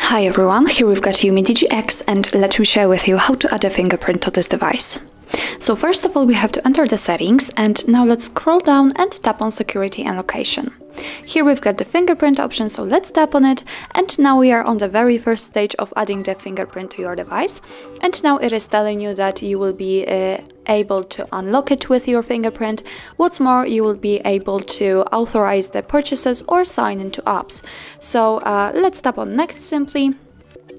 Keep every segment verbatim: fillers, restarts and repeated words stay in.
Hi everyone, here we've got UMIDIGI X, and let me share with you how to add a fingerprint to this device. So first of all, we have to enter the settings, and now let's scroll down and tap on security and location. Here we've got the fingerprint option, so let's tap on it, and now we are on the very first stage of adding the fingerprint to your device. And now it is telling you that you will be uh, able to unlock it with your fingerprint. What's more, you will be able to authorize the purchases or sign into apps. So uh, let's tap on next simply.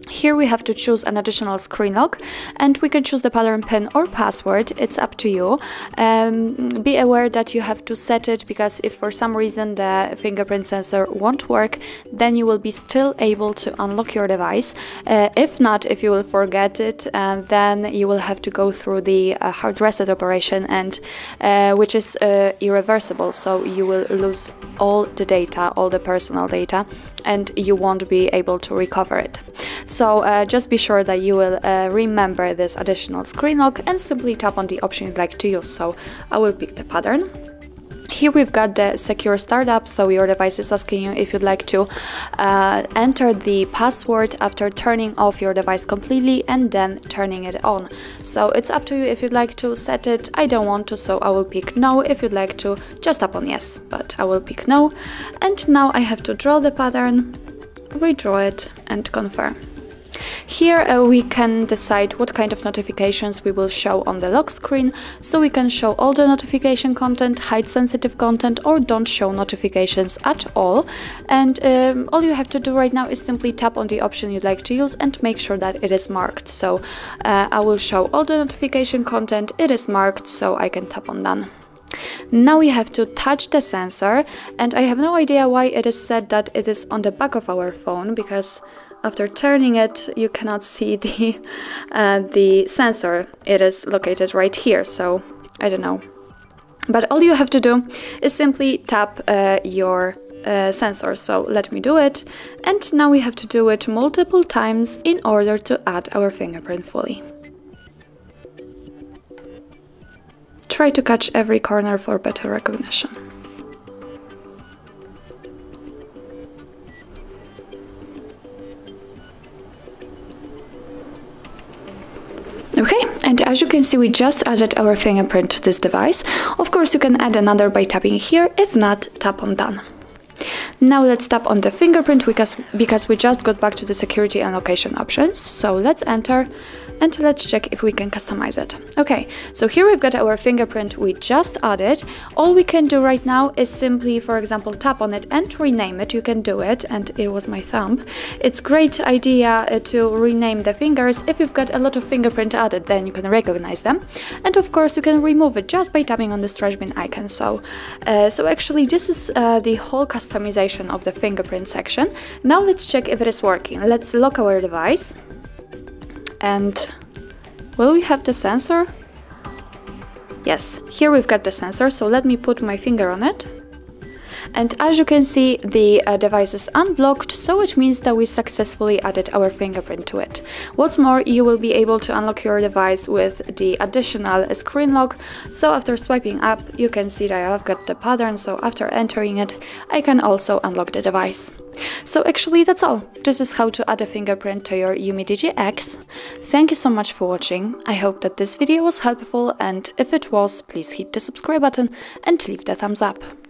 Here we have to choose an additional screen lock, and we can choose the pattern pin or password, it's up to you. Um, be aware that you have to set it, because if for some reason the fingerprint sensor won't work, then you will be still able to unlock your device. Uh, if not, if you will forget it, uh, then you will have to go through the uh, hard reset operation, and uh, which is uh, irreversible, so you will lose all the data, all the personal data, and you won't be able to recover it. So uh, just be sure that you will uh, remember this additional screen lock, and simply tap on the option you'd like to use. So I will pick the pattern. Here we've got the secure startup, so your device is asking you if you'd like to uh, enter the password after turning off your device completely and then turning it on. So it's up to you if you'd like to set it. I don't want to, so I will pick no. If you'd like to, just tap on yes, but I will pick no. And now I have to draw the pattern, redraw it and confirm. Here uh, we can decide what kind of notifications we will show on the lock screen, so we can show all the notification content, hide sensitive content, or don't show notifications at all. And um, all you have to do right now is simply tap on the option you'd like to use and make sure that it is marked. So uh, I will show all the notification content, it is marked, so I can tap on done. Now we have to touch the sensor, and I have no idea why it is said that it is on the back of our phone, because after turning it you cannot see the uh, the sensor. It is located right here, so I don't know. But all you have to do is simply tap uh, your uh, sensor, so let me do it. And now we have to do it multiple times in order to add our fingerprint fully. Try to catch every corner for better recognition. Okay, and as you can see, we just added our fingerprint to this device. Of course, you can add another by tapping here. If not, tap on done. Now let's tap on the fingerprint because, because we just got back to the security and location options. So let's enter and let's check if we can customize it. Okay, so here we've got our fingerprint we just added. All we can do right now is simply, for example, tap on it and rename it. You can do it, and it was my thumb. It's a great idea to rename the fingers. If you've got a lot of fingerprint added, then you can recognize them. And of course, you can remove it just by tapping on the trash bin icon. So, uh, so actually this is uh, the whole customization of the fingerprint section. Now let's check if it is working. Let's lock our device, and will we have the sensor? Yes, here we've got the sensor, so let me put my finger on it. And as you can see, the uh, device is unblocked, so it means that we successfully added our fingerprint to it. What's more, you will be able to unlock your device with the additional screen lock. So after swiping up, you can see that I've got the pattern, so after entering it, I can also unlock the device. So actually that's all. This is how to add a fingerprint to your UMIDIGI X. Thank you so much for watching. I hope that this video was helpful, and if it was, please hit the subscribe button and leave the thumbs up.